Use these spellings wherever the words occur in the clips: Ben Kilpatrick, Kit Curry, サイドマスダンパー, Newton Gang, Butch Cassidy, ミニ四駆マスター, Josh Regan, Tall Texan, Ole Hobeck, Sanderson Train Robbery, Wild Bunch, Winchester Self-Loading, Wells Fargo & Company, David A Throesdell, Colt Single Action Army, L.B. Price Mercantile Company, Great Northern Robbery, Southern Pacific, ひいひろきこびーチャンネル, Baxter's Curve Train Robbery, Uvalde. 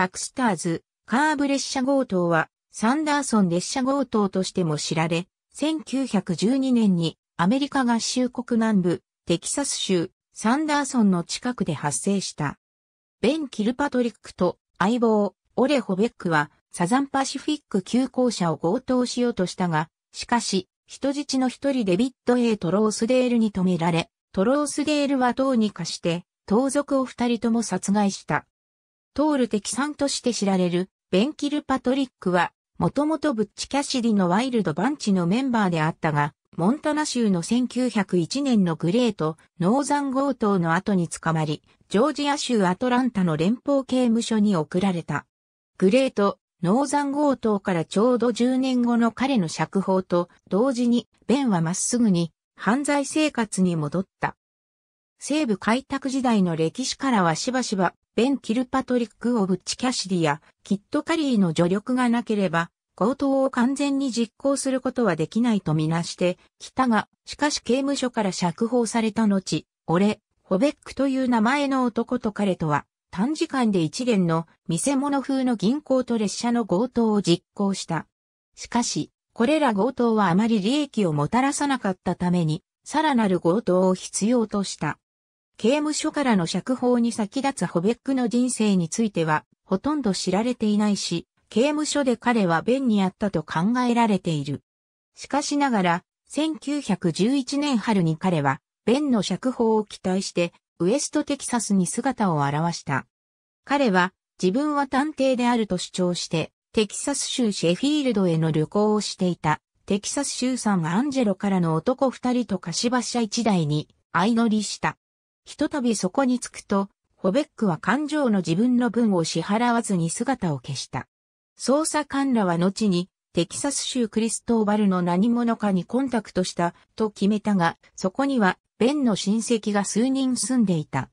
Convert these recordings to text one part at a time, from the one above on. バクスターズ、カーブ列車強盗は、サンダーソン列車強盗としても知られ、1912年にアメリカ合衆国南部、テキサス州、サンダーソンの近くで発生した。ベン・キルパトリックと相棒、オレ・ホベックは、サザンパシフィック急行車を強盗しようとしたが、しかし、人質の一人デビッド・A・トロースデールに止められ、トロースデールはどうにかして、盗賊を二人とも殺害した。トール敵さんとして知られる、ベン・キルパトリックは、もともとブッチ・キャシディのワイルド・バンチのメンバーであったが、モンタナ州の1901年のグレート・ノーザン強盗の後に捕まり、ジョージア州アトランタの連邦刑務所に送られた。グレート・ノーザン強盗からちょうど10年後の彼の釈放と同時に、ベンはまっすぐに犯罪生活に戻った。西部開拓時代の歴史からはしばしば、ベン・キルパトリック・オブ・チ・キャシディやキット・カリーの助力がなければ、強盗を完全に実行することはできないとみなしてきたが、しかし刑務所から釈放された後、オレ・ホベックという名前の男と彼とは、短時間で一連の見せ物風の銀行と列車の強盗を実行した。しかし、これら強盗はあまり利益をもたらさなかったために、さらなる強盗を必要とした。刑務所からの釈放に先立つホベックの人生については、ほとんど知られていないし、刑務所で彼はベンにあったと考えられている。しかしながら、1911年春に彼は、ベンの釈放を期待して、ウエストテキサスに姿を現した。彼は、自分は探偵であると主張して、テキサス州シェフィールドへの旅行をしていた、テキサス州サンアンジェロからの男二人と貸馬車一台に、相乗りした。ひとたびそこに着くと、ホベックは勘定の自分の分を支払わずに姿を消した。捜査官らは後に、テキサス州クリストーバルの何者かにコンタクトした、と決めたが、そこには、ベンの親戚が数人住んでいた。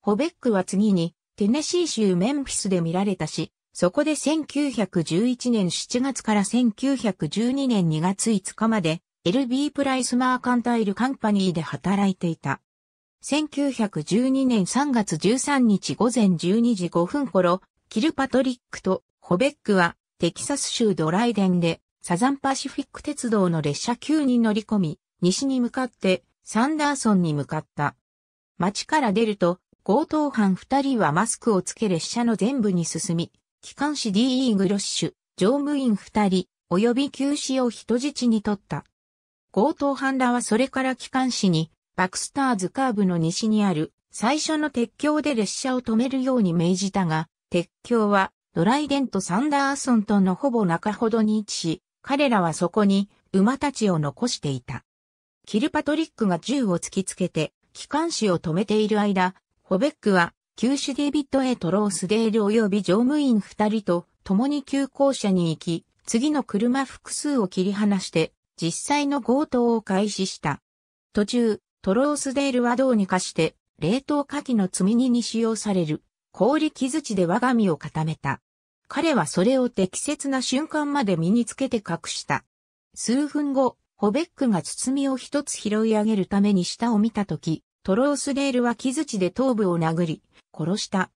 ホベックは次に、テネシー州メンフィスで見られたし、そこで1911年7月から1912年2月5日まで、LB プライスマーカンタイルカンパニーで働いていた。1912年3月13日午前12時5分頃、キルパトリックと、ホベックはテキサス州ドライデンでサザンパシフィック鉄道の列車9に乗り込み、西に向かってサンダーソンに向かった。街から出ると強盗犯2人はマスクをつけ列車の前部に進み、機関士 D.E. グロッシュ、乗務員2人、及び急死を人質に取った。強盗犯らはそれから機関士にバクスターズカーブの西にある最初の鉄橋で列車を止めるように命じたが、鉄橋はドライデンとサンダーソンとのほぼ中ほどに位置し、彼らはそこに馬たちを残していた。キルパトリックが銃を突きつけて、機関士を止めている間、ホベックは、急死デビッド・A・トロースデール及び乗務員2人と共に急行車に行き、次の車複数を切り離して、実際の強盗を開始した。途中、トロースデールはどうにかして、冷凍火器の積み荷に使用される、氷木槌で我が身を固めた。彼はそれを適切な瞬間まで身につけて隠した。数分後、ホベックが包みを一つ拾い上げるために下を見たとき、トロースデールは木槌で頭部を殴り、殺した。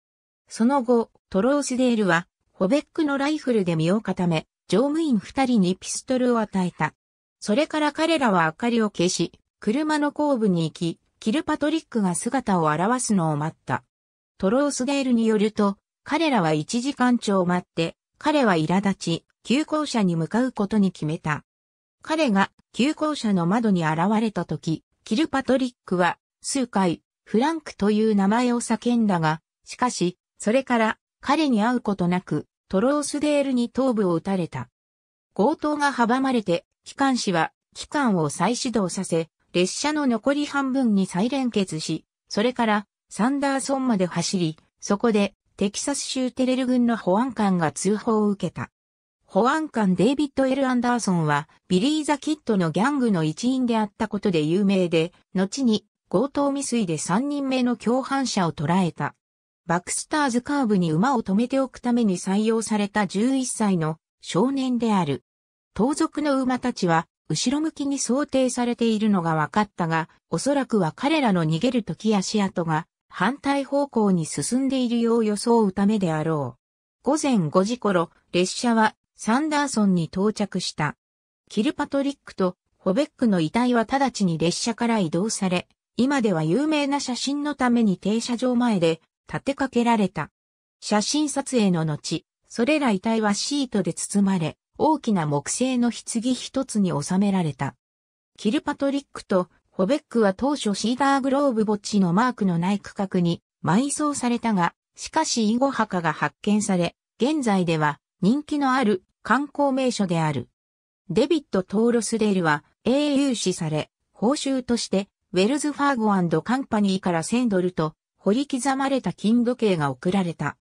その後、トロースデールは、ホベックのライフルで身を固め、乗務員2人にピストルを与えた。それから彼らは明かりを消し、車の後部に行き、キルパトリックが姿を現すのを待った。トロースデールによると、彼らは1時間超待って、彼は苛立ち、急行車に向かうことに決めた。彼が急行車の窓に現れたとき、キルパトリックは数回、フランクという名前を叫んだが、しかし、それから彼に会うことなく、トロースデールに頭部を撃たれた。強盗が阻まれて、機関士は機関を再始動させ、列車の残り半分に再連結し、それからサンダーソンまで走り、そこで、テキサス州テレル郡の保安官が通報を受けた。保安官デイビッド・L・アンダーソンはビリー・ザ・キッドのギャングの一員であったことで有名で、後に強盗未遂で3人目の共犯者を捕らえた。バクスターズカーブに馬を止めておくために採用された11歳の少年である。盗賊の馬たちは後ろ向きに想定されているのが分かったが、おそらくは彼らの逃げる時足跡が、反対方向に進んでいるよう装うためであろう。午前5時頃、列車はサンダーソンに到着した。キルパトリックとホベックの遺体は直ちに列車から移動され、今では有名な写真のために停車場前で立てかけられた。写真撮影の後、それら遺体はシートで包まれ、大きな木製の棺一つに収められた。キルパトリックとホベックは当初シーダーグローブ墓地のマークのない区画に埋葬されたが、しかし以後墓が発見され、現在では人気のある観光名所である。デビッド・トーロスデールは英雄視され、報酬としてウェルズ・ファーゴ&カンパニーから$1000と掘り刻まれた金時計が贈られた。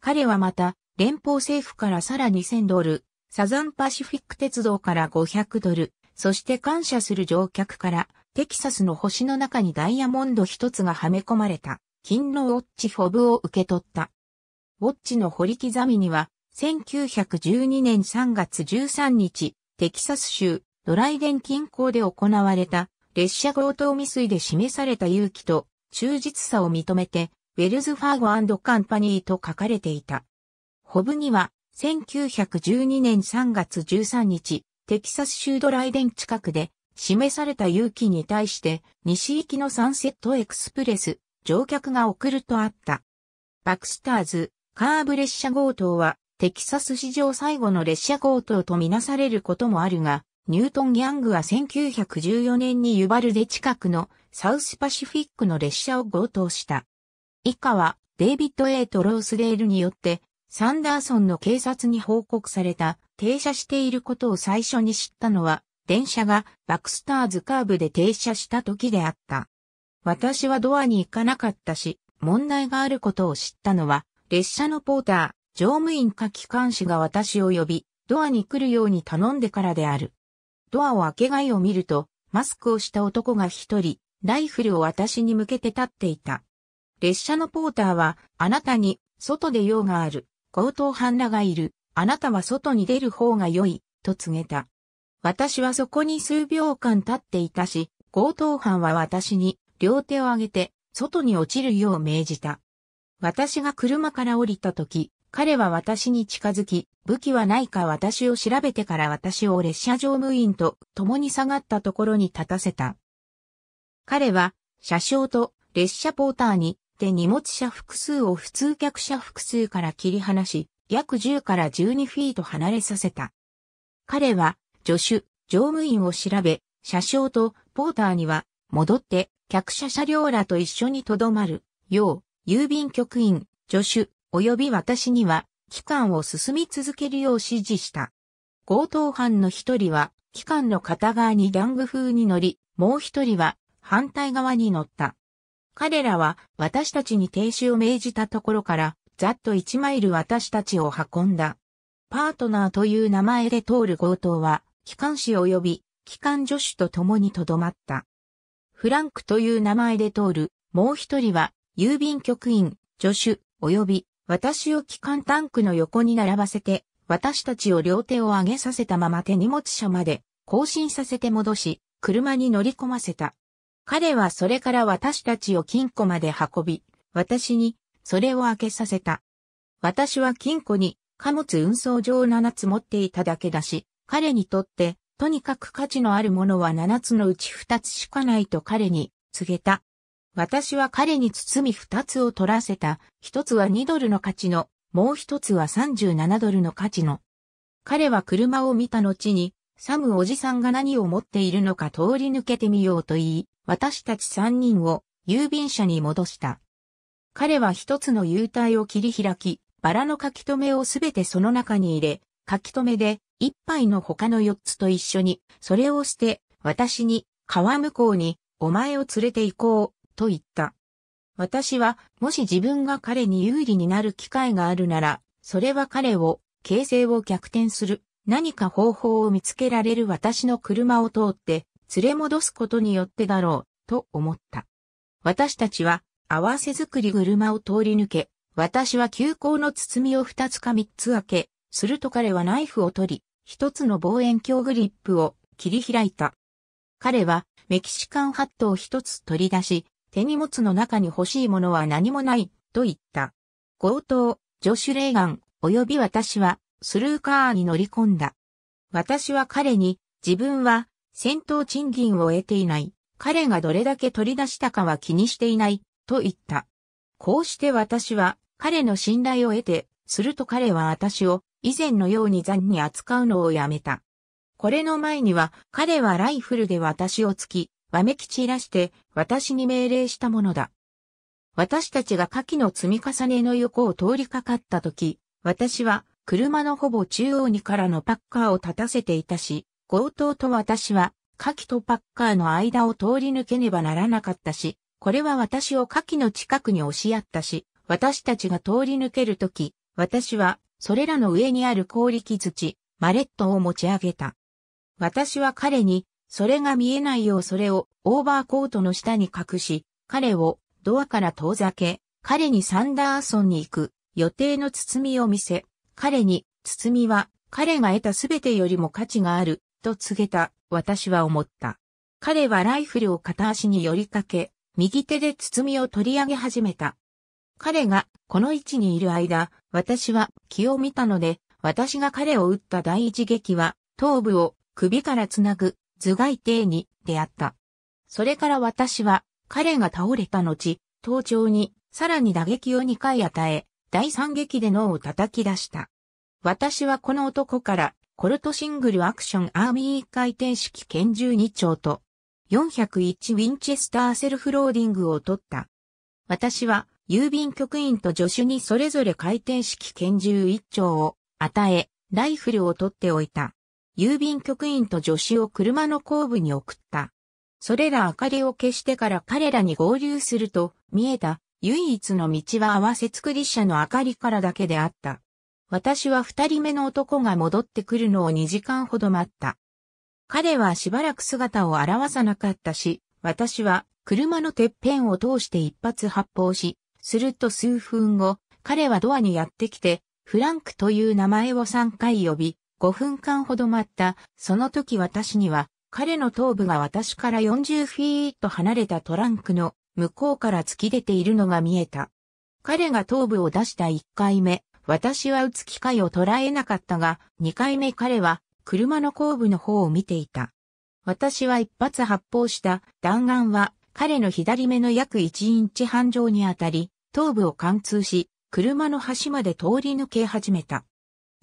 彼はまた連邦政府からさらに$1000、サザンパシフィック鉄道から$500、そして感謝する乗客からテキサスの星の中にダイヤモンド一つがはめ込まれた金のウォッチフォブを受け取った。ウォッチの掘り刻みには1912年3月13日、テキサス州ドライデン近郊で行われた列車強盗未遂で示された勇気と忠実さを認めてウェルズ・ファーゴ&カンパニーと書かれていた。ホブには1912年3月13日、テキサス州ドライデン近くで示された勇気に対して西行きのサンセットエクスプレス乗客が送るとあった。バクスターズカーブ列車強盗はテキサス史上最後の列車強盗とみなされることもあるが、ニュートン・ギャングは1914年にユバルデ近くのサウスパシフィックの列車を強盗した。以下はデイビッド・A・トロースデールによってサンダーソンの警察に報告された停車していることを最初に知ったのは電車がバクスターズカーブで停車した時であった。私はドアに行かなかったし、問題があることを知ったのは列車のポーター、乗務員か機関士が私を呼び、ドアに来るように頼んでからである。ドアを開け外を見ると、マスクをした男が一人、ライフルを私に向けて立っていた。列車のポーターは、あなたに、外で用がある、強盗犯らがいる、あなたは外に出る方が良い、と告げた。私はそこに数秒間立っていたし、強盗犯は私に、両手を上げて、外に落ちるよう命じた。私が車から降りたとき、彼は私に近づき、武器はないか私を調べてから私を列車乗務員と共に下がったところに立たせた。彼は、車掌と列車ポーターに、手荷物車複数を普通客車複数から切り離し、約10から12フィート離れさせた。彼は、助手、乗務員を調べ、車掌とポーターには、戻って、客車車両らと一緒に留まる、よう、郵便局員、助手、及び私には、機関を進み続けるよう指示した。強盗犯の一人は、機関の片側にギャング風に乗り、もう一人は、反対側に乗った。彼らは、私たちに停止を命じたところから、ざっと1マイル私たちを運んだ。パートナーという名前で通る強盗は、機関士及び、機関助手と共に留まった。フランクという名前で通る、もう一人は、郵便局員、助手、及び、私を機関タンクの横に並ばせて、私たちを両手を上げさせたまま手荷物車まで、行進させて戻し、車に乗り込ませた。彼はそれから私たちを金庫まで運び、私に、それを開けさせた。私は金庫に、貨物運送上7つ持っていただけだし、彼にとって、とにかく価値のあるものは7つのうち2つしかないと彼に、告げた。私は彼に包み2つを取らせた。1つは$2の価値の、もう1つは$37の価値の。彼は車を見た後に、サムおじさんが何を持っているのか通り抜けてみようと言い、私たち3人を郵便車に戻した。彼は1つの郵袋を切り開き、バラの書き留めをすべてその中に入れ、書き留めで1杯の他の4つと一緒に、それを捨て、私に、川向こうに、お前を連れて行こう。と言った。私は、もし自分が彼に有利になる機会があるなら、それは彼を、形勢を逆転する、何か方法を見つけられる私の車を通って、連れ戻すことによってだろう、と思った。私たちは、合わせ作り車を通り抜け、私は急行の包みを2つか3つ開け、すると彼はナイフを取り、1つの望遠鏡グリップを切り開いた。彼は、メキシカンハットを1つ取り出し、手荷物の中に欲しいものは何もない、と言った。強盗、ジョシュ・レーガン、及び私はスルーカーに乗り込んだ。私は彼に、自分は戦闘賃金を得ていない。彼がどれだけ取り出したかは気にしていない、と言った。こうして私は彼の信頼を得て、すると彼は私を以前のように残に扱うのをやめた。これの前には彼はライフルで私を突き、わめき散らして私に命令したものだ。私たちが火器の積み重ねの横を通りかかったとき、私は車のほぼ中央にからのパッカーを立たせていたし、強盗と私は火器とパッカーの間を通り抜けねばならなかったし、これは私を火器の近くに押しやったし、私たちが通り抜けるとき、私はそれらの上にある強力土、マレットを持ち上げた。私は彼に、それが見えないようそれをオーバーコートの下に隠し、彼をドアから遠ざけ、彼にサンダーソンに行く予定の包みを見せ、彼に包みは彼が得たすべてよりも価値があると告げた。私は思った。彼はライフルを片足に寄りかけ、右手で包みを取り上げ始めた。彼がこの位置にいる間、私は気を見たので、私が彼を撃った第一撃は頭部を首からつなぐ頭蓋底に出会った。それから私は彼が倒れた後、頭頂にさらに打撃を2回与え、第3撃で脳を叩き出した。私はこの男からコルトシングルアクションアーミー回転式拳銃2丁と401ウィンチェスターセルフローディングを取った。私は郵便局員と助手にそれぞれ回転式拳銃1丁を与え、ライフルを取っておいた。郵便局員と助手を車の後部に送った。それら明かりを消してから彼らに合流すると見えた唯一の道は合わせ作り車の明かりからだけであった。私は2人目の男が戻ってくるのを2時間ほど待った。彼はしばらく姿を現さなかったし、私は車のてっぺんを通して一発発砲し、すると数分後、彼はドアにやってきて、フランクという名前を3回呼び、5分間ほど待った。その時私には、彼の頭部が私から40フィート離れたトランクの向こうから突き出ているのが見えた。彼が頭部を出した1回目、私は撃つ機会を捉えなかったが、2回目彼は車の後部の方を見ていた。私は一発発砲した弾丸は彼の左目の約1インチ半上に当たり、頭部を貫通し、車の端まで通り抜け始めた。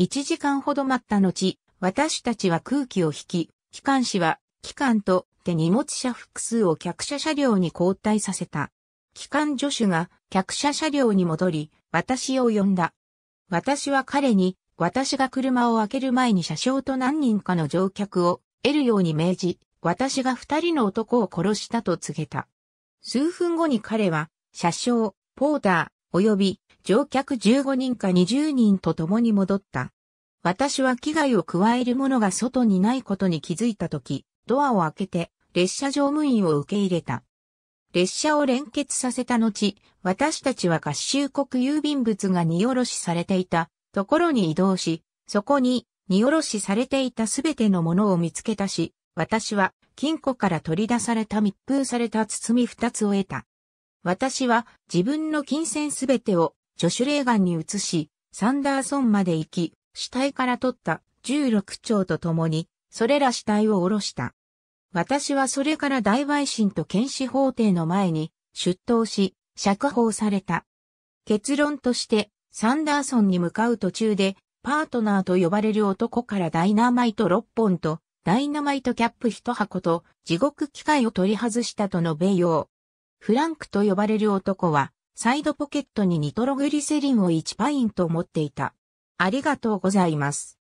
1時間ほど待った後、私たちは空気を引き、機関士は機関と手荷物車複数を客車車両に交代させた。機関助手が客車車両に戻り、私を呼んだ。私は彼に、私が車を開ける前に車掌と何人かの乗客を得るように命じ、私が2人の男を殺したと告げた。数分後に彼は、車掌、ポーター、及び、乗客15人か20人と共に戻った。私は危害を加える者が外にないことに気づいたとき、ドアを開けて列車乗務員を受け入れた。列車を連結させた後、私たちは合衆国郵便物が荷下ろしされていたところに移動し、そこに荷下ろしされていたすべてのものを見つけたし、私は金庫から取り出された密封された包み2つを得た。私は自分の金銭すべてを助手レーガンに移し、サンダーソンまで行き、死体から取った16丁と共に、それら死体を下ろした。私はそれから大陪審と検視法廷の前に出頭し、釈放された。結論として、サンダーソンに向かう途中で、パートナーと呼ばれる男からダイナマイト6本と、ダイナマイトキャップ1箱と、地獄機械を取り外したと述べよう。フランクと呼ばれる男は、サイドポケットにニトログリセリンを1パイント持っていた。ありがとうございます。